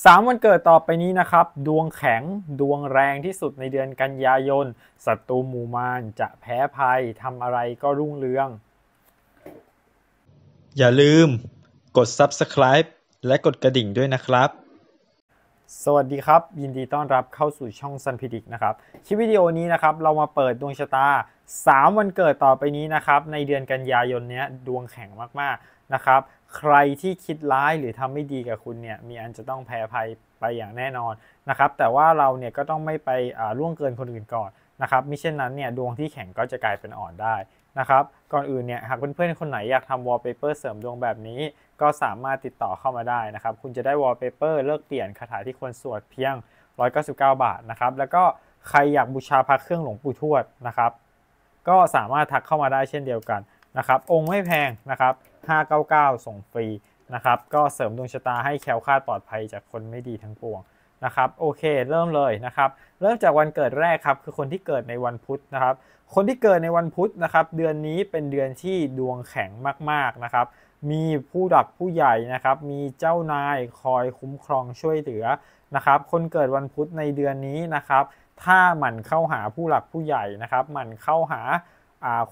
3 วันเกิดต่อไปนี้นะครับดวงแข็งดวงแรงที่สุดในเดือนกันยายนศัตรูหมู่มารจะแพ้ภัยทำอะไรก็รุ่งเรืองอย่าลืมกด Subscribe และกดกระดิ่งด้วยนะครับสวัสดีครับยินดีต้อนรับเข้าสู่ช่อง Sunpredict นะครับคลิปวิดีโอนี้นะครับเรามาเปิดดวงชะตา3 วันเกิดต่อไปนี้นะครับในเดือนกันยายนเนี้ยดวงแข็งมากๆนะครับใครที่คิดร้ายหรือทำไม่ดีกับคุณเนี่ยมีอันจะต้องแพ้ภัยไปอย่างแน่นอนนะครับแต่ว่าเราเนี่ยก็ต้องไม่ไปล่วงเกินคนอื่นก่อนนะครับมิเช่นนั้นเนี่ยดวงที่แข็งก็จะกลายเป็นอ่อนได้นะครับก่อนอื่นเนี่ยหากเพื่อนๆคนไหนอยากทำวอลเปเปอร์เสริมดวงแบบนี้ก็สามารถติดต่อเข้ามาได้นะครับคุณจะได้วอลเปเปอร์เลิกเปลี่ยนคาถาที่ควรสวดเพียง199 บาทนะครับแล้วก็ใครอยากบูชาพระเครื่องหลวงปู่ทวดนะครับก็สามารถทักเข้ามาได้เช่นเดียวกันนะครับองค์ไม่แพงนะครับ599ส่งฟรีนะครับก็เสริมดวงชะตาให้แคล้วคลาดปลอดภัยจากคนไม่ดีทั้งปวงนะครับโอเคเริ่มเลยนะครับเริ่มจากวันเกิดแรกครับคือคนที่เกิดในวันพุธนะครับคนที่เกิดในวันพุธนะครับเดือนนี้เป็นเดือนที่ดวงแข็งมากๆนะครับมีผู้หลักผู้ใหญ่นะครับมีเจ้านายคอยคุ้มครองช่วยเหลือนะครับคนเกิดวันพุธในเดือนนี้นะครับถ้าหมั่นเข้าหาผู้หลักผู้ใหญ่นะครับหมั่นเข้าหา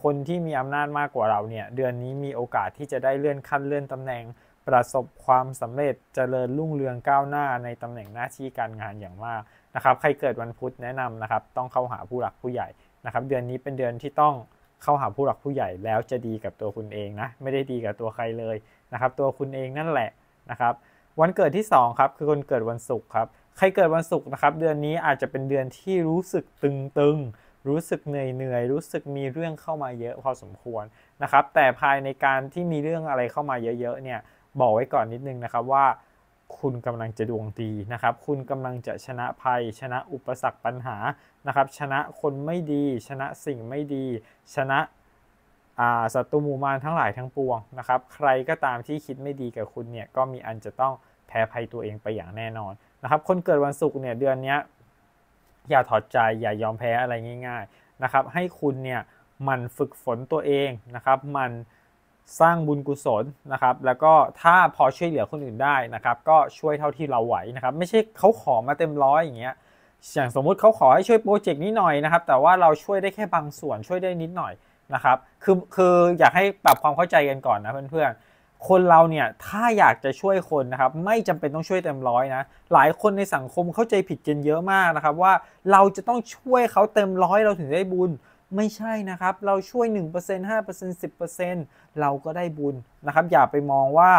คนที่มีอำนาจมากกว่าเราเนี่ยเดือนนี้มีโอกาสที่จะได้เลื่อนขั้นเลื่อนตำแหน่งประสบความสำเร็จเจริญรุ่งเรืองก้าวหน้าในตำแหน่งหน้าที่การงานอย่างมากนะครับใครเกิดวันพุธแนะนำนะครับต้องเข้าหาผู้หลักผู้ใหญ่นะครับเดือนนี้เป็นเดือนที่ต้องเข้าหาผู้หลักผู้ใหญ่แล้วจะดีกับตัวคุณเองนะไม่ได้ดีกับตัวใครเลยนะครับตัวคุณเองนั่นแหละนะครับวันเกิดที่2ครับคือคนเกิดวันศุกร์ครับใครเกิดวันศุกร์นะครับเดือนนี้อาจจะเป็นเดือนที่รู้สึกตึงรู้สึกเหนื่อยรู้สึกมีเรื่องเข้ามาเยอะพอสมควรนะครับแต่ภายในการที่มีเรื่องอะไรเข้ามาเยอะๆเนี่ยบอกไว้ก่อนนิดนึงนะครับว่าคุณกำลังจะดวงดีนะครับคุณกำลังจะชนะภัยชนะอุปสรรคปัญหานะครับชนะคนไม่ดีชนะสิ่งไม่ดีชนะศัตรูหมู่มารทั้งหลายทั้งปวงนะครับใครก็ตามที่คิดไม่ดีกับคุณเนี่ยก็มีอันจะต้องแพ้ภัยตัวเองไปอย่างแน่นอนนะครับคนเกิดวันศุกร์เนี่ยเดือนนี้อย่าถอดใจอย่ายอมแพ้อะไรง่ายๆนะครับให้คุณเนี่ยมันฝึกฝนตัวเองนะครับมันสร้างบุญกุศลนะครับแล้วก็ถ้าพอช่วยเหลือคนอื่นได้นะครับก็ช่วยเท่าที่เราไหวนะครับไม่ใช่เขาขอมาเต็มร้อยอย่างเงี้ยอย่างสมมุติเขาขอให้ช่วยโปรเจกต์นี้หน่อยนะครับแต่ว่าเราช่วยได้แค่บางส่วนช่วยได้นิดหน่อยนะครับคืออยากให้ปรับความเข้าใจกันก่อนนะเพื่อนๆคนเราเนี่ยถ้าอยากจะช่วยคนนะครับไม่จำเป็นต้องช่วยเต็มร้อยนะหลายคนในสังคมเข้าใจผิดกันเยอะมากนะครับว่าเราจะต้องช่วยเขาเต็มร้อยเราถึงได้บุญไม่ใช่นะครับเราช่วย 1% 5% 10% เราก็ได้บุญนะครับอย่าไปมองว่า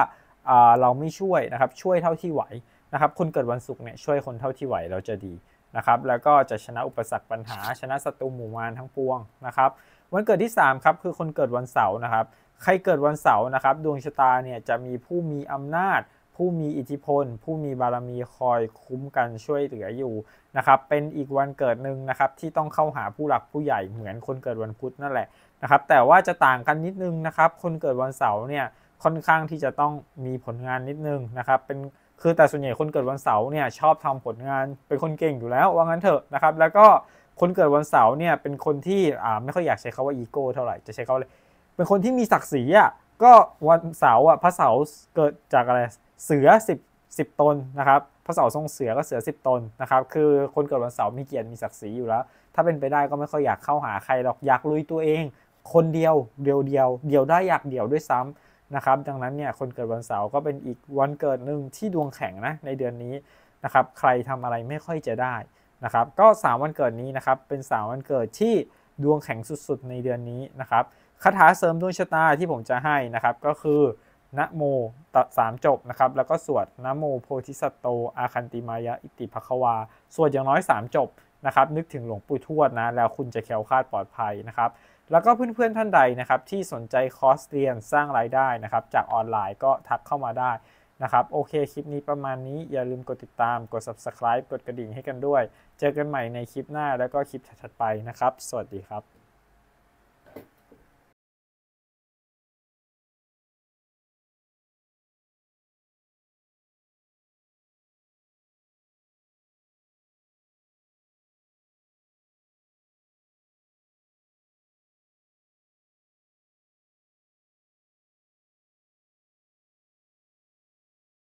เราไม่ช่วยนะครับช่วยเท่าที่ไหวนะครับคนเกิดวันศุกร์เนี่ยช่วยคนเท่าที่ไหวเราจะดีนะครับแล้วก็จะชนะอุปสรรคปัญหาชนะศัตรูหมู่มารทั้งปวงนะครับวันเกิดที่3ครับคือคนเกิดวันเสาร์นะครับใครเกิดวันเสาร์นะครับดวงชะตาเนี่ยจะมีผู้มีอำนาจผู้มีอิทธิพลผู้มีบารมีคอยคุ้มกันช่วยเหลืออยู่นะครับเป็นอีกวันเกิดหนึ่งนะครับที่ต้องเข้าหาผู้หลักผู้ใหญ่เหมือนคนเกิดวันพุธนั่นแหละนะครับแต่ว่าจะต่างกันนิดนึงนะครับคนเกิดวันเสาร์เนี่ยค่อนข้างที่จะต้องมีผลงานนิดนึงนะครับคือแต่ส่วนใหญ่คนเกิดวันเสาร์เนี่ยชอบทำผลงานเป็นคนเก่งอยู่แล้วว่างั้นเถอะนะครับแล้วก็คนเกิดวันเสาร์เนี่ยเป็นคนที่ไม่ค่อยอยากใช้คำว่าอีโก้เท่าไหร่จะใช้คำเลยเป็นคนที่มีศักดิ์ศรีอ่ะก็วันเสาร์อ่ะพระเสาร์เกิดจากอะไรเสือ10ตนนะครับพระเสาร์ทรงเสือก็เสือ10ตนนะครับคือคนเกิดวันเสาร์มีเกียรติมีศักดิ์ศรีอยู่แล้วถ้าเป็นไปได้ก็ไม่ค่อยอยากเข้าหาใครหรอกอยากลุยตัวเองคนเดียวเดียวได้อยากเดียวด้วยซ้ำนะครับดังนั้นเนี่ยคนเกิดวันเสาร์ก็เป็นอีกวันเกิดหนึ่งที่ดวงแข็งนะในเดือนนี้นะครับใครทำอะไรไม่ค่อยจะได้นะครับก็3วันเกิดนี้นะครับเป็น3วันเกิดที่ดวงแข็งสุดๆในเดือนนี้นะครับคาถาเสริมดวงชะตาที่ผมจะให้นะครับก็คือนะโม3จบนะครับแล้วก็สวดนะโมโพธิสัตโตอาคันติมายะอิติภควาสวดอย่างน้อย3จบนะครับนึกถึงหลวงปู่ทวดนะแล้วคุณจะแคล้วคลาดปลอดภัยนะครับแล้วก็เพื่อนๆท่านใดนะครับที่สนใจคอร์สเรียนสร้างรายได้นะครับจากออนไลน์ก็ทักเข้ามาได้นะครับโอเคคลิปนี้ประมาณนี้อย่าลืมกดติดตามกด Subscribe กดกระดิ่งให้กันด้วยเจอกันใหม่ในคลิปหน้าแล้วก็คลิปถัดไปนะครับสวัสดีครับ